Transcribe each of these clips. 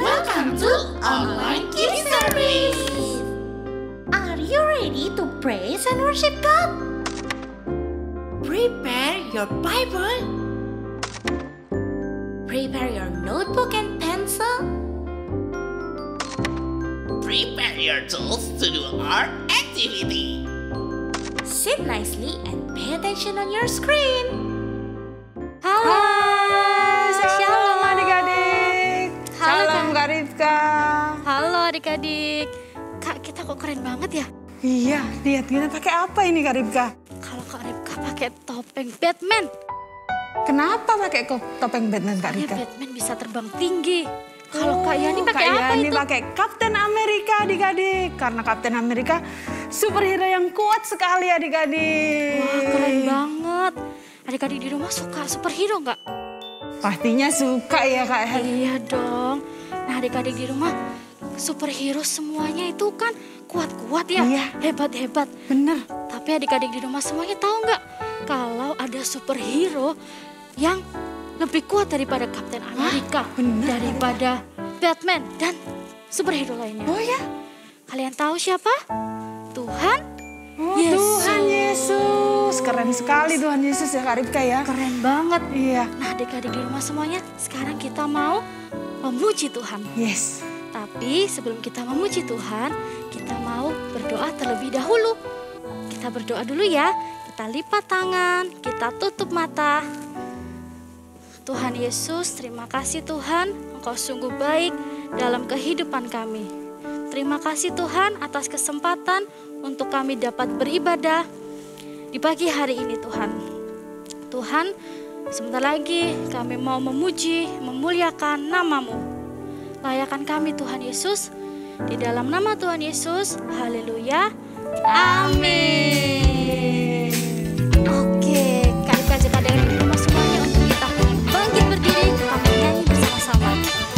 Welcome to Online Kids Service. Are you ready to praise and worship God? Prepare your Bible. Prepare your notebook and pencil. Prepare your tools to do our activity. Sit nicely and pay attention on your screen. Hai, shalom adik-adik. Shalom Kak Ripka. Halo adik-adik. Kak, kita kok keren banget ya? Iya, lihat kita pakai apa ini Kak Ripka? Kalau Kak Ripka pakai topeng Batman. Kenapa pakai topeng Batman Kak Ripka? Batman bisa terbang tinggi. Kalau Kak Yani pakai apa itu? Kak Yani pakai Captain America adik-adik. Karena Captain America superhero yang kuat sekali adik-adik. Wah, keren banget. Adik-adik di rumah suka superhero nggak? Pastinya suka ya Kak. Iya dong. Nah adik-adik di rumah superhero semuanya itu kan kuat-kuat ya. Iya. Hebat-hebat. Bener. Tapi adik-adik di rumah semuanya tahu nggak? Kalau ada superhero yang lebih kuat daripada Captain America. Bener. Daripada Batman dan superhero lainnya. Oh ya? Kalian tahu siapa? Tuhan Yesus. Tuhan Yesus. Keren sekali Tuhan Yesus ya Kak Ripka ya. Keren banget. Iya. Nah adik-adik di rumah semuanya sekarang kita mau memuji Tuhan. Yes. Tapi sebelum kita memuji Tuhan, kita mau berdoa terlebih dahulu. Kita berdoa dulu ya. Kita lipat tangan, kita tutup mata. Tuhan Yesus, terima kasih Tuhan. Engkau sungguh baik dalam kehidupan kami. Terima kasih Tuhan atas kesempatan untuk kami dapat beribadah di pagi hari ini Tuhan. Tuhan, sebentar lagi kami mau memuji, memuliakan namamu. Layakan kami Tuhan Yesus, di dalam nama Tuhan Yesus, haleluya, amin. Oke, kami kajak ada yang di rumah semuanya untuk kita bangkit berdiri, kami nyanyi bersama-sama.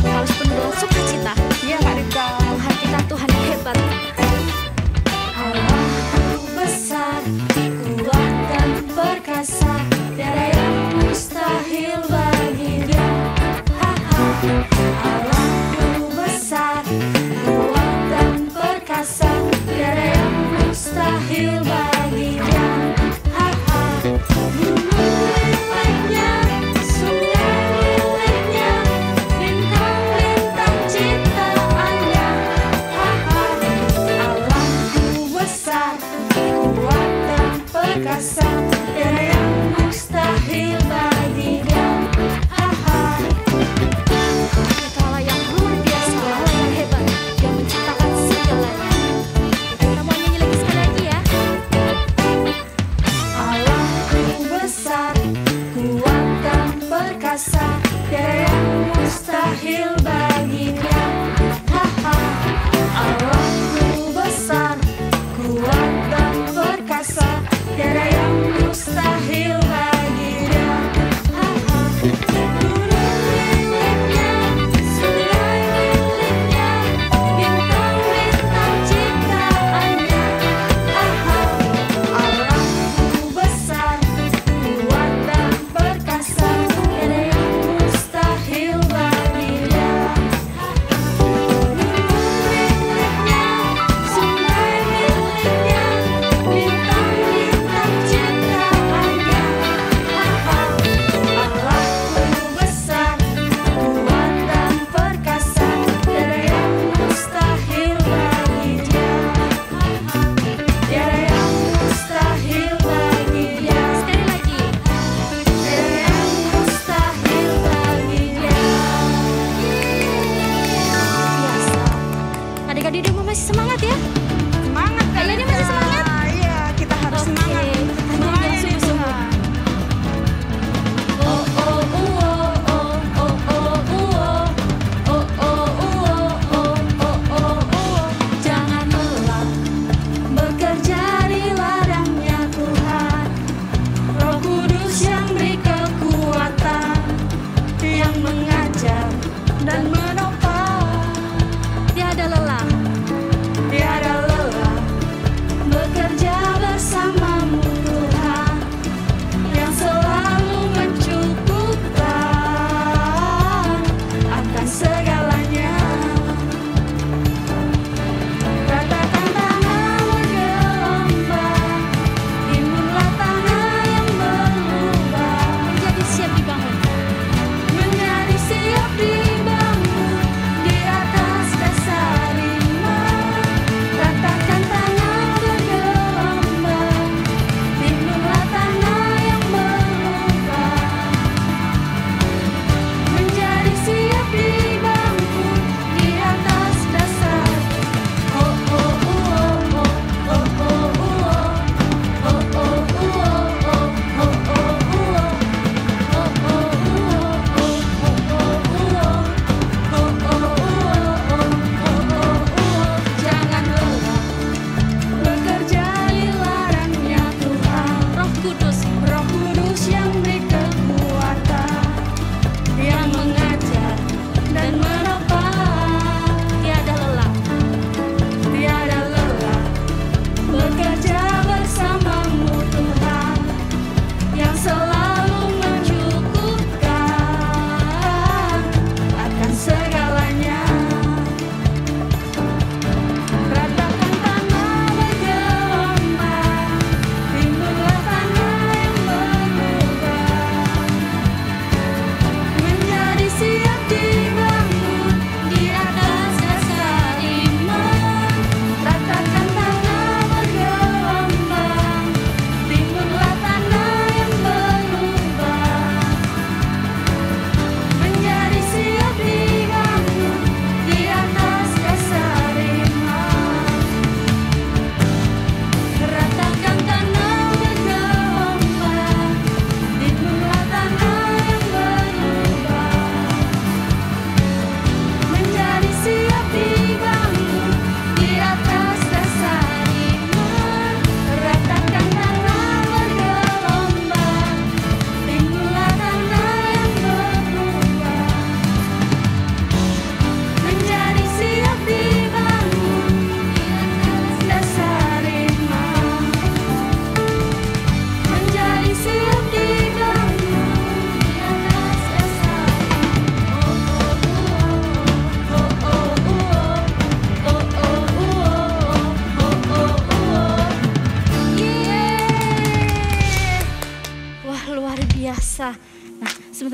Harus penuh dengan sukacita. Iya Kak Ripka. Tuhan kita, Tuhan yang hebat. Allahku besar, kuat dan perkasa, tiada yang mustahil bagi Dia. Allahku besar, kuat dan perkasa, tiada yang mustahil bagi Dia. Mustahil bagi Dia.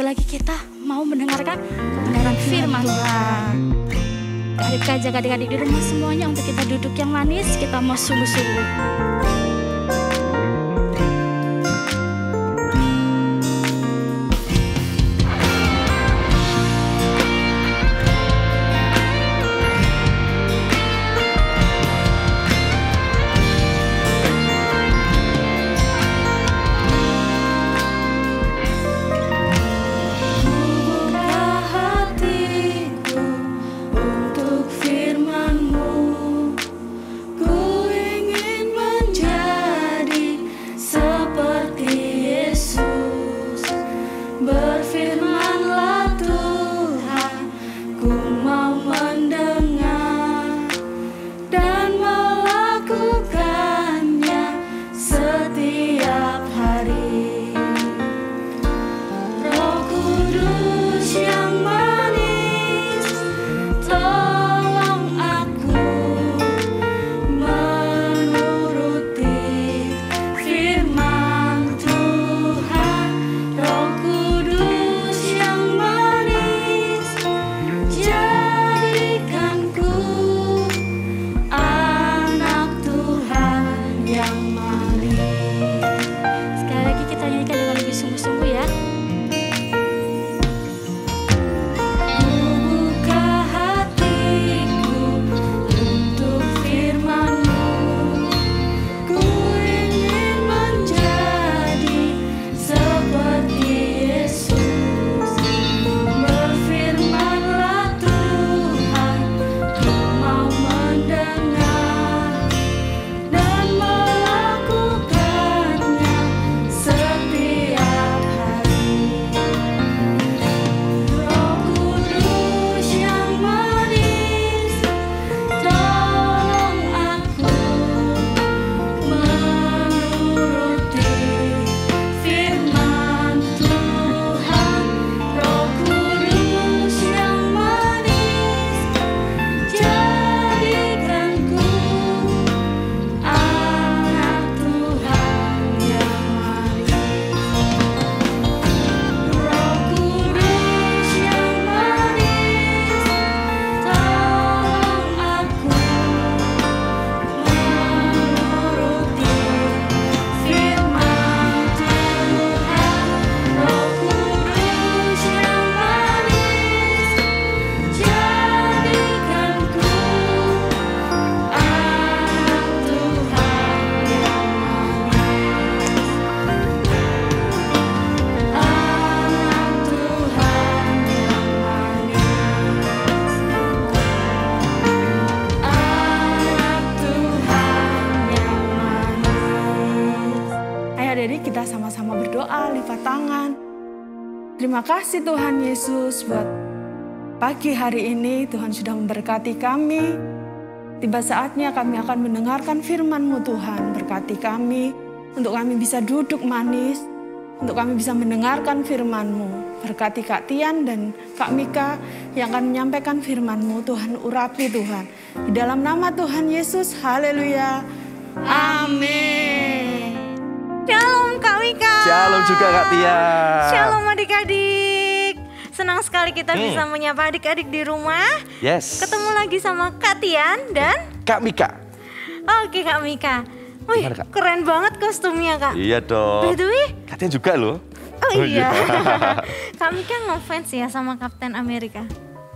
lagi kita mau mendengarkan kebenaran firman Tuhan. Kak Ripka, jaga adik-adik di rumah semuanya untuk kita duduk yang manis, kita mau sungguh-sungguh. Terima kasih Tuhan Yesus buat pagi hari ini. Tuhan sudah memberkati kami. Tiba saatnya kami akan mendengarkan firman-Mu Tuhan. Berkati kami untuk kami bisa duduk manis, untuk kami bisa mendengarkan firman-Mu. Berkati Kak Tian dan Kak Mika yang akan menyampaikan firman-Mu. Tuhan urapi Tuhan. Di dalam nama Tuhan Yesus, haleluya. Amin. Shalom Kak Mika. Shalom juga Kak Tian. Shalom adik-adik. Senang sekali kita bisa menyapa adik-adik di rumah. Yes. Ketemu lagi sama Kak Tian dan Kak Mika. Oke Kak Mika. Wih, gimana, Kak? Keren banget kostumnya Kak. Iya dong. By the way, Kak Tian juga loh. Oh iya. Kak Mika ngefans ya sama Kapten Amerika.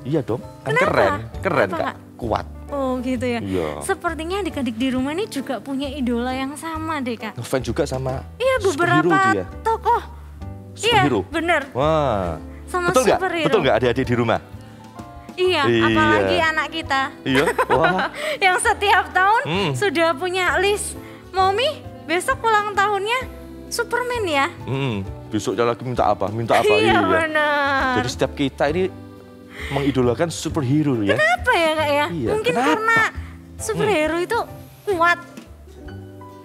Iya dong. Kan keren. Keren Kak. Kak? Kuat. Oh gitu ya. Iya. Sepertinya adik-adik di rumah ini juga punya idola yang sama deh Kak. Ngefans juga sama. Iya, beberapa tokoh. Superhero. Iya bener. Wah. Sama betul superhero. Betul nggak adik-adik di rumah? Iya, iya, apalagi anak kita. Iya. Wah. Yang setiap tahun sudah punya list. Mommy, besok ulang tahunnya Superman ya. Besoknya lagi minta apa? Minta apa? Iya, iya bener. Jadi setiap kita ini mengidolakan superhero ya. Kenapa ya Kak ya? Iya, mungkin kenapa? Karena superhero itu kuat.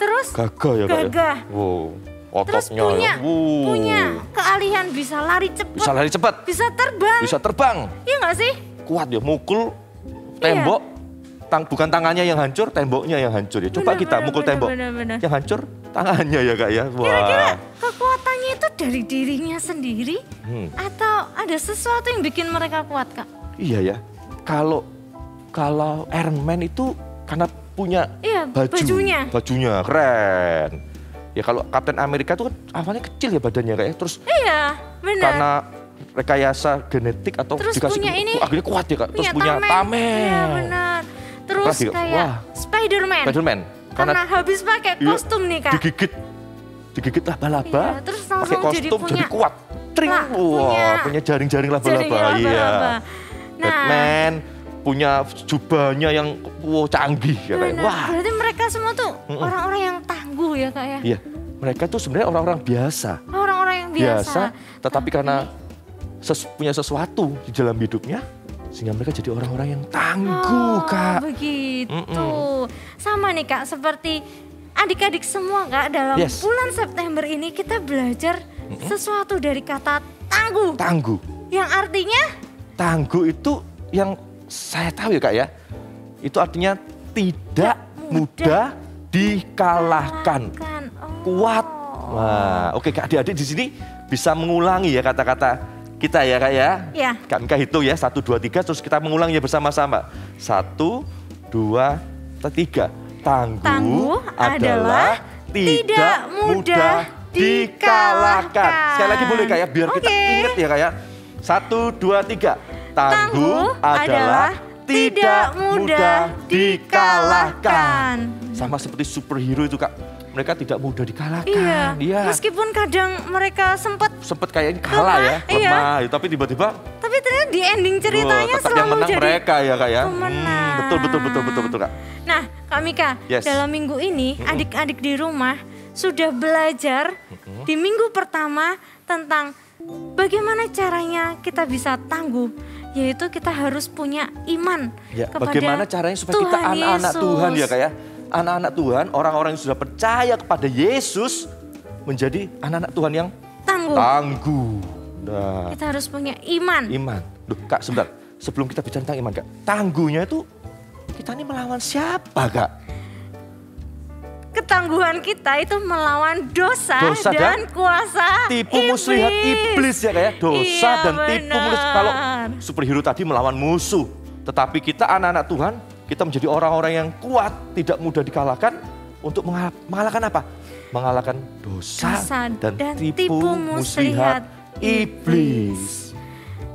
Terus gagah ya Kak. Gagah. Ya? Wow, ototnya. Terus punya keahlian bisa lari cepat. Bisa lari cepat. Bisa terbang. Bisa terbang. Iya nggak sih? Kuat ya, mukul tembok. Iya. Bukan tangannya yang hancur, temboknya yang hancur ya. Coba kita mukul tembok. Yang hancur tangannya ya Kak ya. Wah. Kira-kira kekuatannya itu dari dirinya sendiri atau ada sesuatu yang bikin mereka kuat, Kak? Iya ya, kalau Iron Man itu karena punya bajunya keren. Ya kalau Kapten Amerika itu kan awalnya kecil ya badannya kayaknya, terus iya, benar. Karena rekayasa genetik atau terus dikasih punya ini, akhirnya kuat ya Kak, terus punya tameng. Iya benar. Terus kayak Spider-Man. Karena habis pakai kostum nih Kak. Digigit laba-laba, iya, terus pakai kostum jadi kuat. Tring, punya jaring-jaring laba-laba. Iya. Nah, Batman punya jubahnya yang canggih katanya. Wah. Berarti mereka semua tuh orang-orang yang tangguh ya Kak ya? Iya, mereka tuh sebenarnya orang-orang biasa. Orang-orang yang biasa. Tetapi karena punya sesuatu di dalam hidupnya, sehingga mereka jadi orang-orang yang tangguh Kak. Begitu. Sama nih Kak, seperti adik-adik semua Kak, dalam bulan September ini kita belajar sesuatu dari kata tangguh. Tangguh. Yang artinya? Tangguh itu yang saya tahu ya Kak ya, itu artinya tidak mudah dikalahkan. Kuat. Wah, oke Kak, adik-adik di sini bisa mengulangi ya kata-kata kita ya Kak ya. Iya. Kak Mika hitung ya, 1, 2, 3 terus kita mengulangnya bersama-sama. 1, 2, 3. Tangguh adalah tidak mudah dikalahkan. Sekali lagi boleh Kak ya, biar kita ingat ya Kak ya. 1, 2, 3. Tangguh adalah tidak mudah dikalahkan. Sama seperti superhero itu Kak. Mereka tidak mudah dikalahkan. Iya. Meskipun kadang mereka sempat kayaknya kalah ya, lemah. Iya. Tapi tiba-tiba. Tapi ternyata di ending ceritanya selalu yang menang jadi mereka ya Kak ya. Betul Kak. Nah Kak Mika, dalam minggu ini adik-adik di rumah sudah belajar di minggu pertama tentang bagaimana caranya kita bisa tangguh. Yaitu kita harus punya iman kepada bagaimana caranya supaya kita anak-anak Tuhan ya Kak ya. Anak-anak Tuhan, orang-orang yang sudah percaya kepada Yesus menjadi anak-anak Tuhan yang tangguh. Nah, kita harus punya iman. Iman. Duh Kak, sebentar. Sebelum kita bicara tentang iman Kak, tangguhnya itu kita ini melawan siapa Kak? Ketangguhan kita itu melawan dosa dan kuasa tipu muslihat iblis ya Kak ya. Dosa dan tipu muslihat. Kalau superhero tadi melawan musuh, tetapi kita anak-anak Tuhan, kita menjadi orang-orang yang kuat, tidak mudah dikalahkan, untuk mengalahkan apa? Mengalahkan dosa dan tipu muslihat iblis.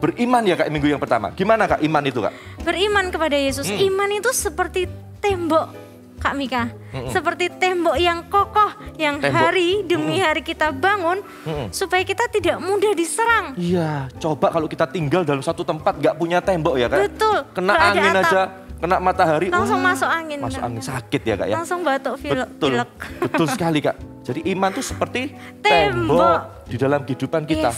Beriman ya Kak minggu yang pertama. Gimana Kak iman itu Kak? Beriman kepada Yesus. Iman itu seperti tembok Kak Mika. Seperti tembok yang kokoh, yang hari demi hari kita bangun, supaya kita tidak mudah diserang. Iya, coba kalau kita tinggal dalam satu tempat gak punya tembok ya Kak. Betul. Kena angin aja. Kena matahari, langsung masuk angin. Masuk angin sakit ya Kak ya. Langsung batuk pilek. Betul sekali Kak. Jadi iman itu seperti tembok di dalam kehidupan kita.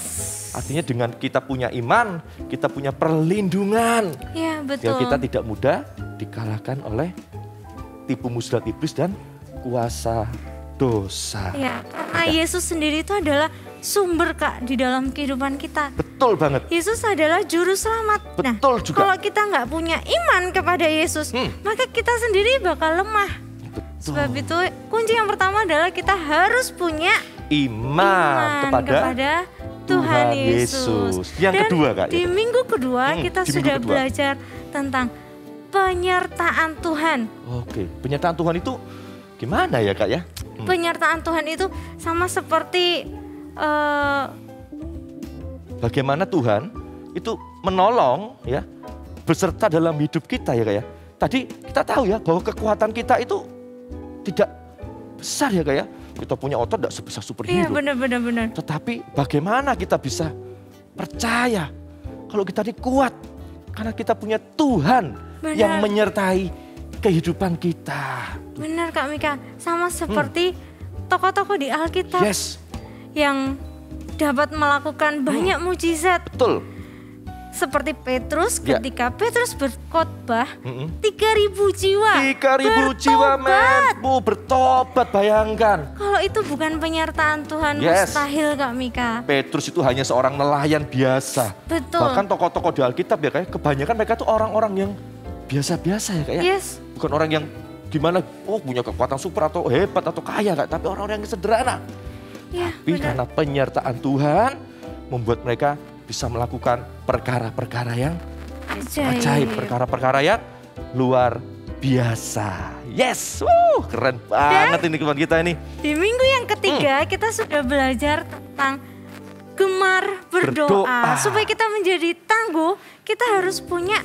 Artinya dengan kita punya iman, kita punya perlindungan. Iya betul. Kita tidak mudah dikalahkan oleh tipu muslihat iblis dan kuasa dosa. Iya, karena Yesus sendiri itu adalah sumber Kak di dalam kehidupan kita. Betul banget. Yesus adalah juru selamat. Betul juga. Kalau kita nggak punya iman kepada Yesus, maka kita sendiri bakal lemah. Betul. Sebab itu kunci yang pertama adalah kita harus punya iman kepada Tuhan Yesus. Yang dan kedua Kak. Di minggu kedua kita sudah belajar tentang penyertaan Tuhan. Oke, penyertaan Tuhan itu gimana ya Kak ya? Penyertaan Tuhan itu sama seperti bagaimana Tuhan itu menolong ya, beserta dalam hidup kita ya Kak ya. Tadi kita tahu ya bahwa kekuatan kita itu tidak besar ya Kak ya. Kita punya otot tidak sebesar superhero. Iya benar. Tetapi bagaimana kita bisa percaya kalau kita ini kuat karena kita punya Tuhan yang menyertai kehidupan kita. Benar Kak Mika, sama seperti tokoh-tokoh di Alkitab. Yang dapat melakukan banyak mujizat. Betul. Seperti Petrus ketika Petrus berkhotbah 3.000 jiwa. 3.000 jiwa mampu bertobat, bayangkan. Kalau itu bukan penyertaan Tuhan mustahil Kak Mika. Petrus itu hanya seorang nelayan biasa. Betul. Bahkan tokoh-tokoh di Alkitab ya kayak kebanyakan mereka tuh orang-orang yang biasa-biasa ya Kak ya. Bukan orang yang gimana punya kekuatan super atau hebat atau kaya Kak, tapi orang-orang yang sederhana. Ya, tapi benar. Karena penyertaan Tuhan membuat mereka bisa melakukan perkara-perkara yang ajaib. Perkara-perkara yang luar biasa. Yes, keren banget ini teman kita ini. Di minggu yang ketiga kita sudah belajar tentang gemar berdoa. Supaya kita menjadi tangguh, kita harus punya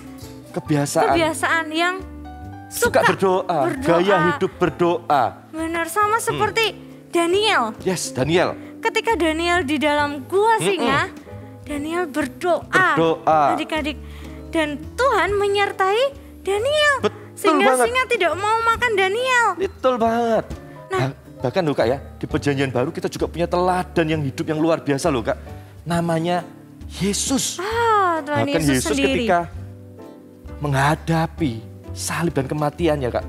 kebiasaan yang suka berdoa, gaya hidup berdoa. Benar, sama seperti Daniel. Yes, Daniel. Ketika Daniel di dalam gua singa, Daniel berdoa. Adik-adik, dan Tuhan menyertai Daniel. Sehingga singa tidak mau makan Daniel. Betul banget. Nah, bahkan loh Kak ya, di perjanjian baru kita juga punya teladan yang hidup yang luar biasa loh Kak. Namanya Yesus. Tuhan bahkan Yesus sendiri. Ketika menghadapi salib dan kematiannya Kak,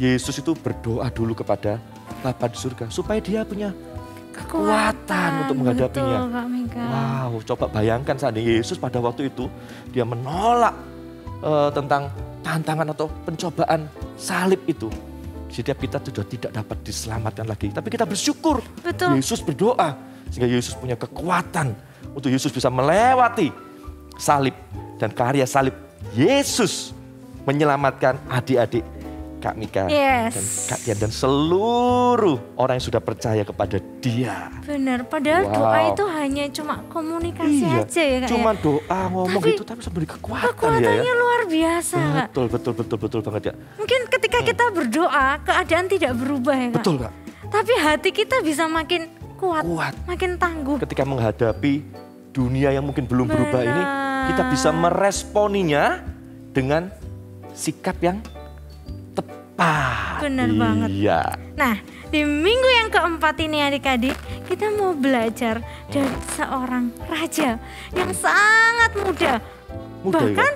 Yesus itu berdoa dulu kepada Bapa di surga supaya dia punya kekuatan untuk menghadapinya. Betul, wow, coba bayangkan seandainya Yesus pada waktu itu dia menolak tentang tantangan atau pencobaan salib itu. Setiap kita sudah tidak dapat diselamatkan lagi, tapi kita bersyukur. Betul. Yesus berdoa sehingga Yesus punya kekuatan untuk Yesus bisa melewati salib, dan karya salib Yesus menyelamatkan adik-adik Kak Mika dan Kak Tian dan seluruh orang yang sudah percaya kepada dia. Benar, padahal doa itu hanya cuma komunikasi aja ya Kak. Cuma doa ngomong tapi, tapi sampai kekuatan. Kekuatannya luar biasa Kak. Betul banget ya. Mungkin ketika kita berdoa keadaan tidak berubah ya Kak. Betul Kak. Tapi hati kita bisa makin kuat. Makin tangguh. Ketika menghadapi dunia yang mungkin belum berubah ini, kita bisa meresponinya dengan sikap yang tepat. Benar banget. Nah, di minggu yang keempat ini adik-adik, kita mau belajar dari seorang raja yang sangat muda. Bahkan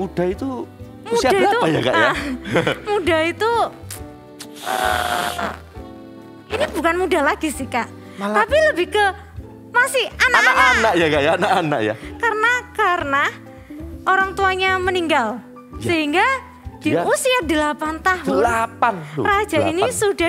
muda itu usia berapa ya Kak ya? Muda itu ini bukan muda lagi sih Kak. Malah, tapi lebih ke masih anak-anak ya Kak ya, anak-anak ya. Karena orang tuanya meninggal. Sehingga di usia 8 tahun, raja ini sudah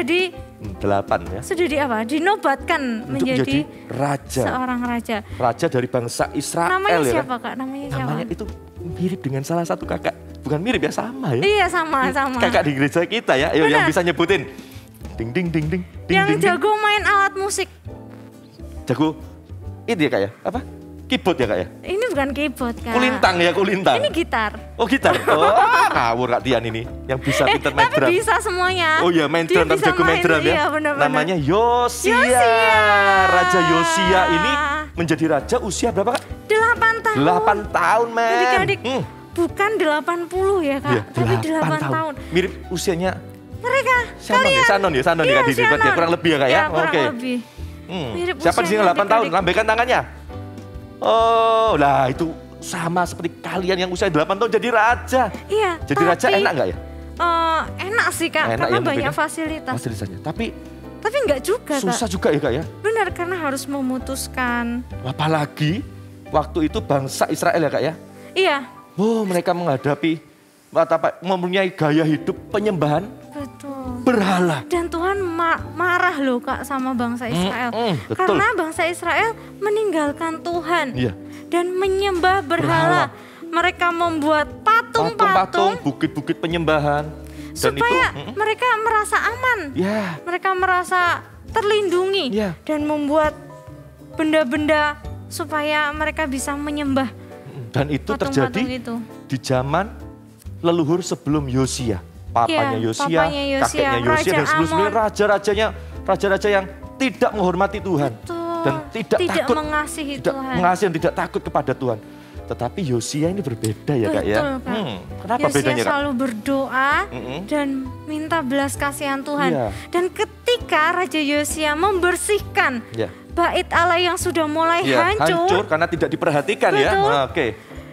dinobatkan menjadi raja. Seorang raja. Raja dari bangsa Israel. Namanya siapa Kak? Namanya itu mirip dengan salah satu kakak. Bukan mirip ya, sama ya. Iya, sama. Kakak di gereja kita ya. Ayo yang bisa nyebutin. Ding ding ding ding. Yang jago main alat musik. Jago itu ya Kak ya. Apa? Keyboard ya Kak ya? Ini bukan keyboard Kak. Kulintang ya, kulintang. Ini gitar. Oh gitar. Oh ngawur Kak Tian ini. Yang bisa pintar main drum. Tapi bisa semuanya. Oh iya main drum, tapi jago main drum ya. Bener-bener. Namanya Yosia. Raja Yosia ini menjadi raja usia berapa Kak? 8 tahun. 8 tahun men. Adik-adik bukan 80 ya Kak. Ya, tapi 8 tahun. Mirip usianya. Mereka. Sanon ya Kak. Iya, kurang lebih ya Kak ya. Oke. Mirip usianya. Siapa di sini 8 tahun? Lambaikan tangannya. Oh, lah itu sama seperti kalian yang usia 8 tahun jadi raja. Iya. Jadi raja enak nggak ya? Enak sih Kak, enak karena ya, banyak fasilitas. Fasilitasnya, tapi nggak juga Kak. Susah juga ya Kak ya? Benar, karena harus memutuskan. Apalagi waktu itu bangsa Israel ya Kak ya? Iya. Oh, mereka menghadapi, mempunyai gaya hidup penyembahan. Betul. Berhala. Dan Tuhan marah loh Kak sama bangsa Israel. Karena bangsa Israel meninggalkan Tuhan. Iya. Dan menyembah berhala. Mereka membuat patung-patung. Bukit-bukit penyembahan. Supaya mereka merasa aman. Yeah. Mereka merasa terlindungi. Yeah. Dan membuat benda-benda supaya mereka bisa menyembah. Dan itu terjadi di zaman leluhur sebelum Yosia. Papanya Yosia, kakeknya Yosia, dan sebelumnya raja-raja yang tidak menghormati Tuhan. Betul. Dan tidak mengasihi dan tidak takut kepada Tuhan. Tetapi Yosia ini berbeda ya Kak ya. Kenapa Yosia bedanya Kak? Selalu berdoa dan minta belas kasihan Tuhan. Yeah. Dan ketika Raja Yosia membersihkan bait Allah yang sudah mulai hancur karena tidak diperhatikan. Betul. Ya. Oke.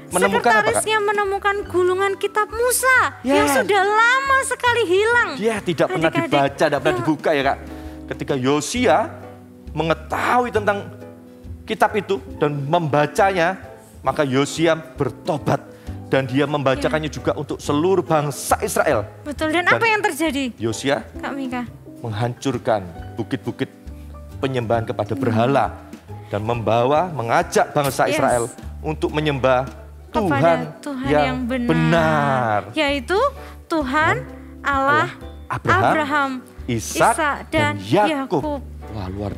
Sekretarisnya menemukan gulungan kitab Musa yang sudah lama sekali hilang. Dia tidak pernah dibaca, tidak pernah dibuka ya Kak. Ketika Yosia mengetahui tentang kitab itu dan membacanya, maka Yosia bertobat dan dia membacakannya juga untuk seluruh bangsa Israel. Betul, dan apa yang terjadi? Yosia, Kak Mika, menghancurkan bukit-bukit penyembahan kepada berhala dan mengajak bangsa Israel untuk menyembah Tuhan yang benar, yaitu Tuhan Allah Abraham, Ishak dan Yakub. Wah, luar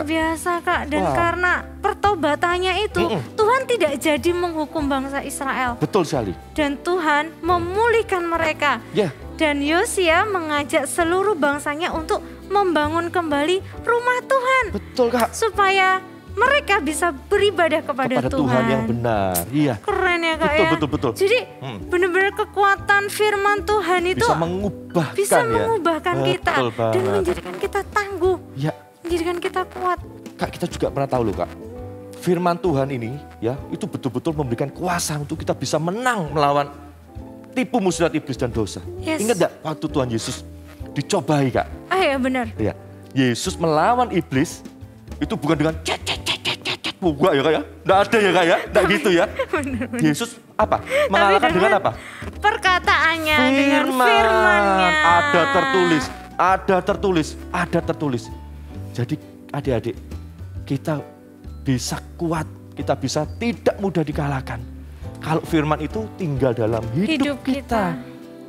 biasa Kak. Dan karena pertobatannya itu Tuhan tidak jadi menghukum bangsa Israel. Betul sekali. Dan Tuhan memulihkan mereka. Dan Yosia mengajak seluruh bangsanya untuk membangun kembali rumah Tuhan. Betul Kak. Supaya mereka bisa beribadah kepada Tuhan. Tuhan yang benar. Iya. Keren ya Kak. Betul. Jadi benar-benar kekuatan firman Tuhan itu bisa mengubahkan kita. Dan menjadikan kita tangguh. Ya. Menjadikan kita kuat. Kak, kita juga pernah tahu loh Kak. Firman Tuhan ini itu betul-betul memberikan kuasa untuk kita bisa menang melawan tipu muslihat iblis dan dosa. Ingat gak waktu Tuhan Yesus dicobai Kak? Iya. Yesus melawan iblis itu bukan dengan buka ya Kak ya. Nggak ada ya Kak ya, nggak gitu ya. Bener. Yesus apa? Mengalahkan dengan apa? Perkataannya, dengan firmannya. Ada tertulis. Jadi adik-adik, kita bisa kuat, kita bisa tidak mudah dikalahkan. Kalau firman itu tinggal dalam hidup kita.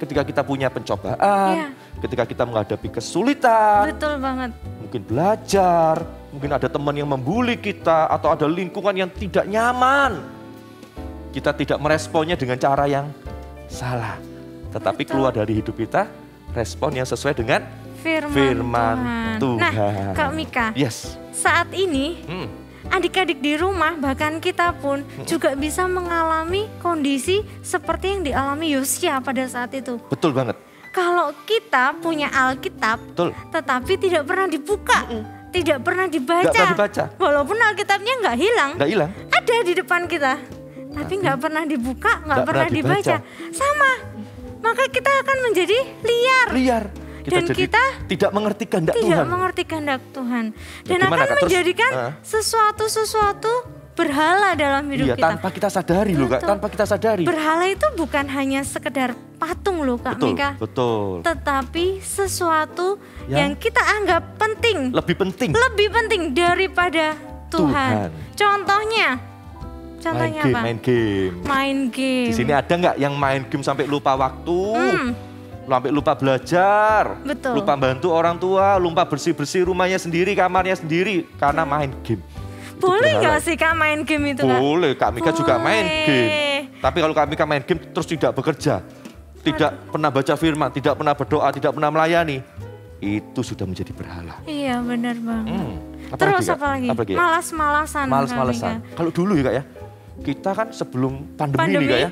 Ketika kita punya pencobaan, ketika kita menghadapi kesulitan. Betul banget. Mungkin belajar, mungkin ada teman yang membuli kita, atau ada lingkungan yang tidak nyaman. Kita tidak meresponnya dengan cara yang salah. Tetapi keluar dari hidup kita, respon yang sesuai dengan firman Tuhan. Nah Kak Mika, saat ini adik-adik di rumah, bahkan kita pun juga bisa mengalami kondisi seperti yang dialami Yosia pada saat itu. Betul banget. Kalau kita punya Alkitab, tetapi tidak pernah dibuka, tidak pernah dibaca. Walaupun Alkitabnya nggak hilang, ada di depan kita. Tapi nggak pernah dibuka, nggak pernah dibaca. Sama, maka kita akan menjadi liar. Dan kita tidak mengerti kehendak Tuhan. Dan akan menjadikan sesuatu-sesuatu berhala dalam hidup kita. Tanpa kita sadari loh Kak, tanpa kita sadari. Berhala itu bukan hanya sekedar patung loh Kak Mika. Betul. Tetapi sesuatu yang kita anggap penting. Lebih penting daripada Tuhan. Contohnya apa? Main game. Di sini ada nggak yang main game sampai lupa waktu? Sampai lupa belajar, lupa bantu orang tua, lupa bersih-bersih rumahnya sendiri, kamarnya sendiri karena main game. Boleh gak sih Kak main game itu? Boleh, Kak Mika juga main game. Tapi kalau Kak Mika main game terus tidak bekerja, tidak pernah baca firman, tidak pernah berdoa, tidak pernah melayani, itu sudah menjadi berhala. Iya benar banget. Terus apa lagi? Malas-malasan. Kalau dulu ya Kak ya, kita kan sebelum pandemi nih Kak ya.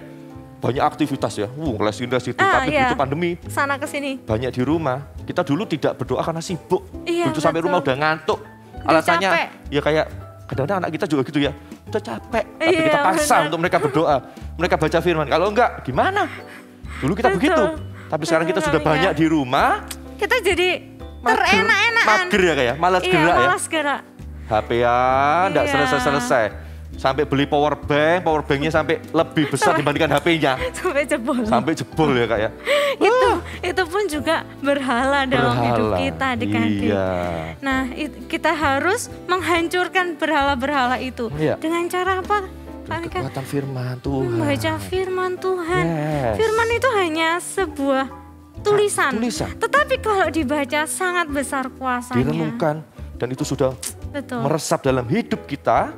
Banyak aktivitas ya, les itu, tapi begitu pandemi sana kesini. Banyak di rumah, kita dulu tidak berdoa karena sibuk. Begitu sampai rumah udah ngantuk. Alasannya ya kayak kadang-kadang anak kita juga gitu ya, udah capek. Tapi kita paksa untuk mereka berdoa, mereka baca firman. Kalau enggak gimana? Dulu kita begitu, tapi sekarang kita sudah banyak di rumah. Kita jadi terenak-enakan. Mager ya kayak, malas gerak. HP-an enggak selesai-selesai. Sampai beli powerbanknya sampai lebih besar dibandingkan HP-nya. Sampai jebol ya Kak ya. Itu pun juga berhala dalam hidup kita adik-adik. Nah kita harus menghancurkan berhala-berhala itu. Dengan cara apa? Kekuatan firman Tuhan. Membaca firman Tuhan. Firman itu hanya sebuah tulisan. Tetapi kalau dibaca sangat besar kuasanya. Direnungkan dan itu sudah meresap dalam hidup kita.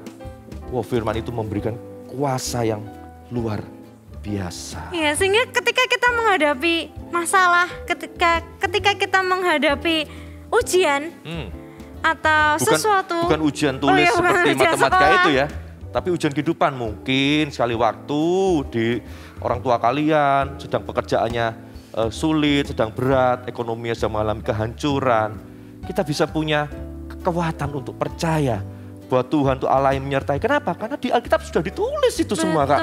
Wow, firman itu memberikan kuasa yang luar biasa. Iya, sehingga ketika kita menghadapi masalah, ketika kita menghadapi ujian atau bukan ujian tulis seperti matematika itu ya, tapi ujian kehidupan mungkin sekali waktu di orang tua kalian sedang pekerjaannya sulit, sedang berat, ekonominya sedang mengalami kehancuran, kita bisa punya kekuatan untuk percaya. Buat Tuhan tuh Allah yang menyertai. Kenapa? Karena di Alkitab sudah ditulis itu semua Kak.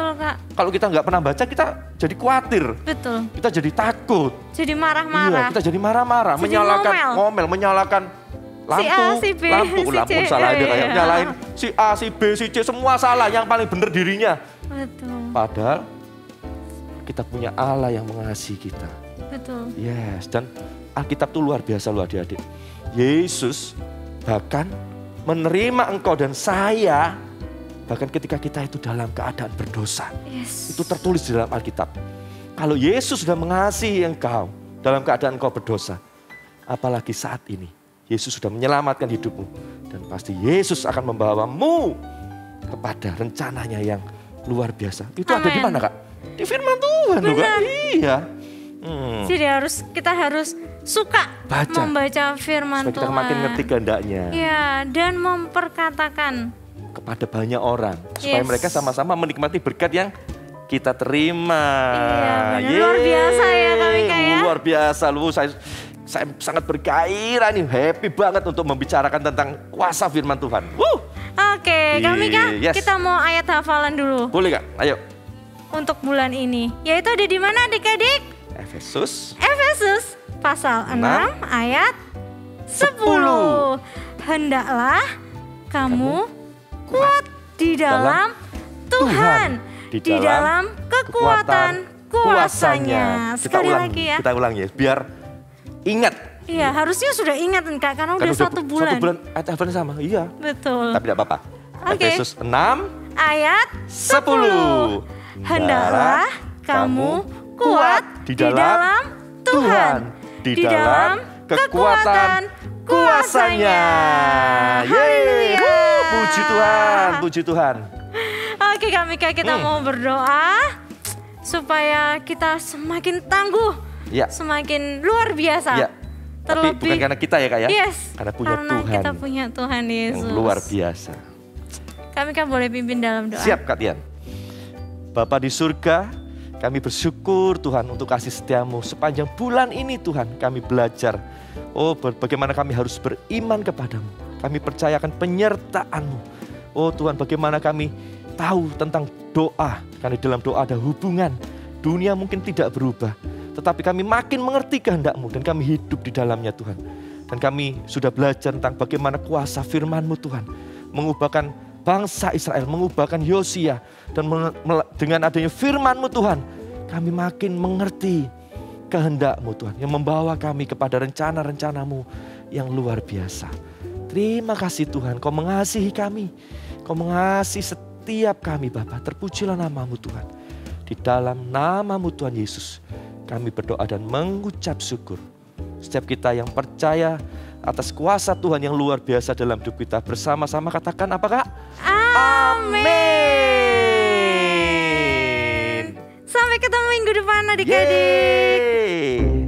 Kalau kita nggak pernah baca kita jadi khawatir. Kita jadi takut. Jadi marah-marah. Kita jadi marah-marah. Menyalakan ngomel, menyalakan lampu, si A, si B, si C semua salah. Yang paling benar dirinya. Padahal kita punya Allah yang mengasihi kita. Dan Alkitab tuh luar biasa loh adik-adik. Yesus bahkan menerima engkau dan saya, bahkan ketika kita itu dalam keadaan berdosa. Yes. Itu tertulis di dalam Alkitab. Kalau Yesus sudah mengasihi engkau dalam keadaan engkau berdosa, apalagi saat ini Yesus sudah menyelamatkan hidupmu, dan pasti Yesus akan membawamu kepada rencananya yang luar biasa. Itu amen. Ada di mana, Kak? Di firman Tuhan. Benar. Iya. Jadi kita harus suka membaca firman supaya Tuhan. Kita makin ngerti kehendaknya. Iya, dan memperkatakan kepada banyak orang supaya mereka sama-sama menikmati berkat yang kita terima. Iya, luar biasa ya Kak Mika ya. Luar biasa lu. Saya sangat bergairah nih, happy banget untuk membicarakan tentang kuasa firman Tuhan. Woo. Oke, Kak Mika, kita mau ayat hafalan dulu. Boleh Kak? Ayo. Untuk bulan ini, yaitu ada di mana adik-adik? Efesus pasal 6 ayat 10. Hendaklah kamu kuat di dalam Tuhan, di dalam kekuatan kuasanya. Sekali lagi ya. Kita ulang ya, biar ingat. Iya, harusnya sudah ingat Kak, karena udah 1 bulan. 1 bulan ayat hafalan sama, iya. Betul. Tapi tidak apa-apa. Efesus 6 ayat 10. Hendaklah kamu kuat di dalam Tuhan, di dalam kekuatan kuasanya. Haleluya. Puji Tuhan, puji Tuhan. Oke Kak Mika, kita mau berdoa supaya kita semakin tangguh, semakin luar biasa. Ya. Tapi bukan karena kita ya Kak ya, karena kita punya Tuhan Yesus. Yang luar biasa. Kak Mika boleh pimpin dalam doa. Siap Kak Tian. Bapa di surga, kami bersyukur Tuhan untuk kasih setiamu sepanjang bulan ini Tuhan. Kami belajar, oh bagaimana kami harus beriman kepadamu. Kami percayakan penyertaanmu. Oh Tuhan, bagaimana kami tahu tentang doa. Karena dalam doa ada hubungan. Dunia mungkin tidak berubah, tetapi kami makin mengerti kehendakmu dan kami hidup di dalamnya Tuhan. Dan kami sudah belajar tentang bagaimana kuasa firmanmu Tuhan mengubahkan bangsa Israel, mengubahkan Yosia, dan dengan adanya firman-Mu Tuhan, kami makin mengerti kehendak-Mu Tuhan yang membawa kami kepada rencana-rencana-Mu yang luar biasa. Terima kasih Tuhan, Kau mengasihi kami, Kau mengasihi setiap kami Bapa. Terpujilah nama-Mu Tuhan. Di dalam nama-Mu Tuhan Yesus, kami berdoa dan mengucap syukur. Setiap kita yang percaya atas kuasa Tuhan yang luar biasa dalam hidup kita, bersama-sama katakan apa Kak? Amin. Sampai ketemu minggu depan adik-adik.